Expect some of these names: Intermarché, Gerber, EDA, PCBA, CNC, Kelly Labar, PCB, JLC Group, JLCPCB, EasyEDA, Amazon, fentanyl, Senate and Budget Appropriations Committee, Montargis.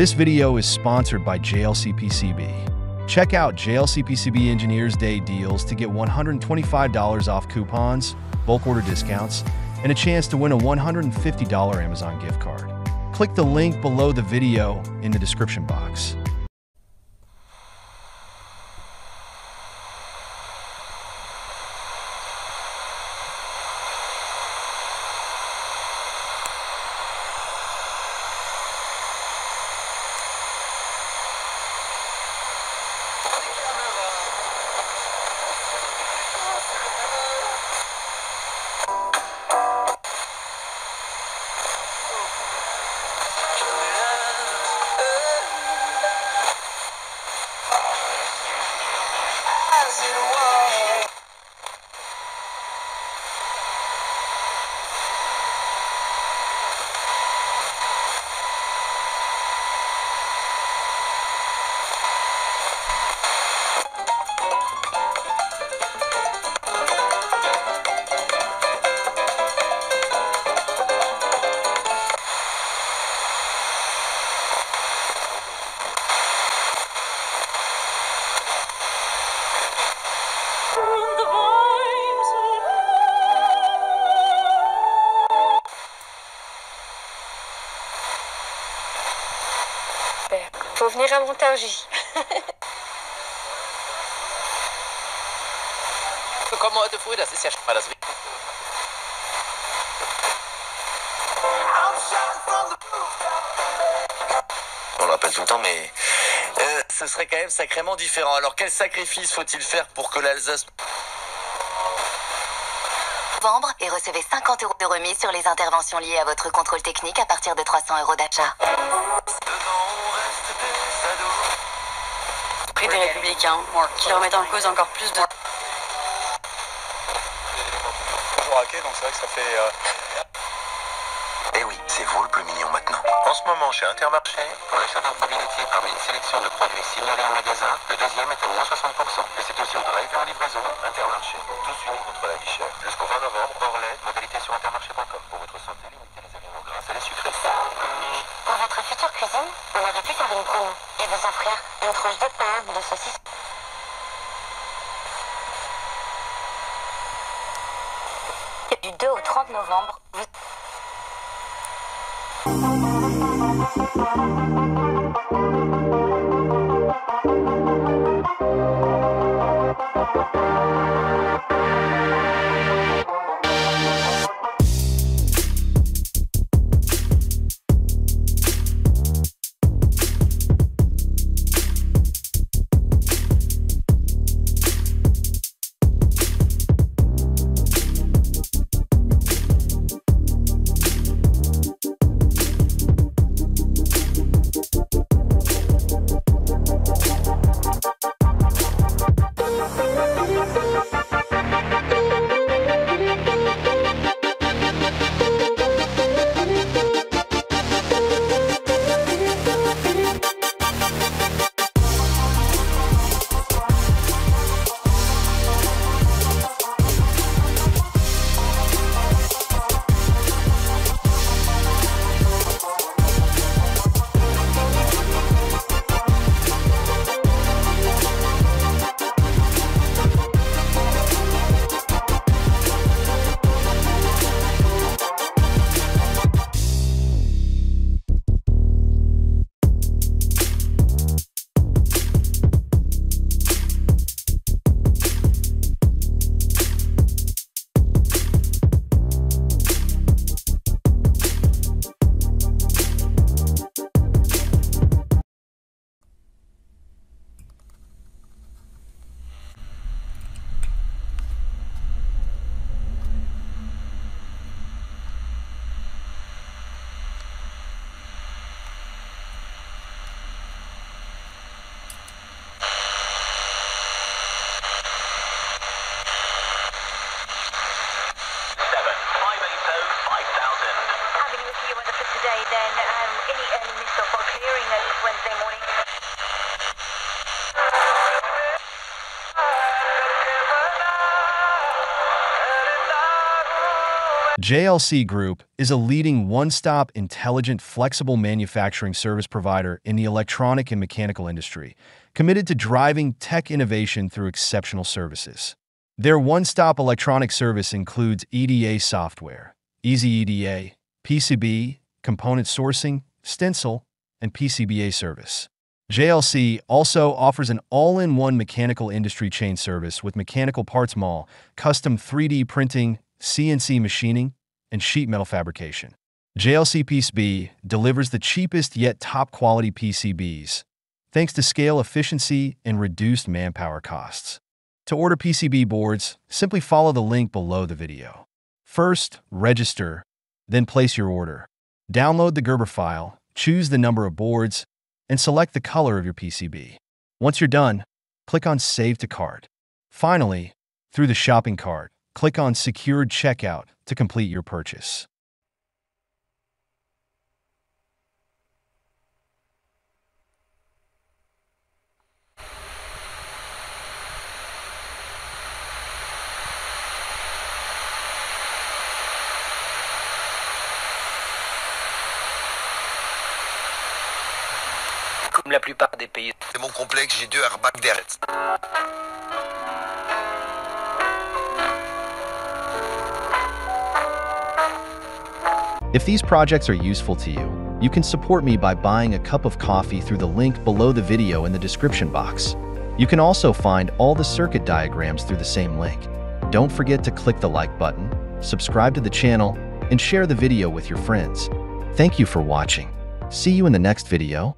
This video is sponsored by JLCPCB. Check out JLCPCB Engineers Day deals to get $125 off coupons, bulk order discounts, and a chance to win a $150 Amazon gift card. Click the link below the video in the description box. Faut venir à Montargis. Wir kommen heute früh, das ist ja schon mal das Wichtigste. On l'appelle tout le temps, mais ce serait quand même sacrément différent. Alors quel sacrifice faut-il faire pour que l'Alsace... Novembre et recevez 50 € de remise sur les interventions liées à votre contrôle technique à partir de 300 € d'achat. Des républicains qui remettent en cause encore plus de... Toujours hacké, donc c'est vrai que ça fait... Eh oui, c'est vous le plus mignon maintenant. En ce moment, chez Intermarché, pour l'achat d'un produit laitier parmi une sélection de produits signalés en magasin, le deuxième est à moins 60%. Et c'est aussi au drive et en livraison. Intermarché, tous unis contre la vie chère. Jusqu'au 20 novembre, Borlay, modalité sur intermarché.com. Pour votre santé, limitez les aliments gras et les sucrés. Pour votre future cuisine, vous n'avez plus qu'à faire une promo et vous offrir une tranche de pain, de saucisse. Du 2 au 30 novembre, JLC Group is a leading one-stop, intelligent, flexible manufacturing service provider in the electronic and mechanical industry, committed to driving tech innovation through exceptional services. Their one-stop electronic service includes EDA software, EasyEDA, PCB, component sourcing, stencil, and PCBA service. JLC also offers an all-in-one mechanical industry chain service with mechanical parts mall, custom 3D printing, CNC machining, and sheet metal fabrication. JLCPCB delivers the cheapest yet top-quality PCBs, thanks to scale efficiency and reduced manpower costs. To order PCB boards, simply follow the link below the video. First, register, then place your order. Download the Gerber file, choose the number of boards, and select the color of your PCB. Once you're done, click on Save to Cart. Finally, through the shopping cart, click on Secured Checkout to complete your purchase. Comme la plupart des pays. C'est mon complexe, j'ai 2 airbags derrière. If these projects are useful to you, you can support me by buying a cup of coffee through the link below the video in the description box. You can also find all the circuit diagrams through the same link. Don't forget to click the like button, subscribe to the channel, and share the video with your friends. Thank you for watching. See you in the next video.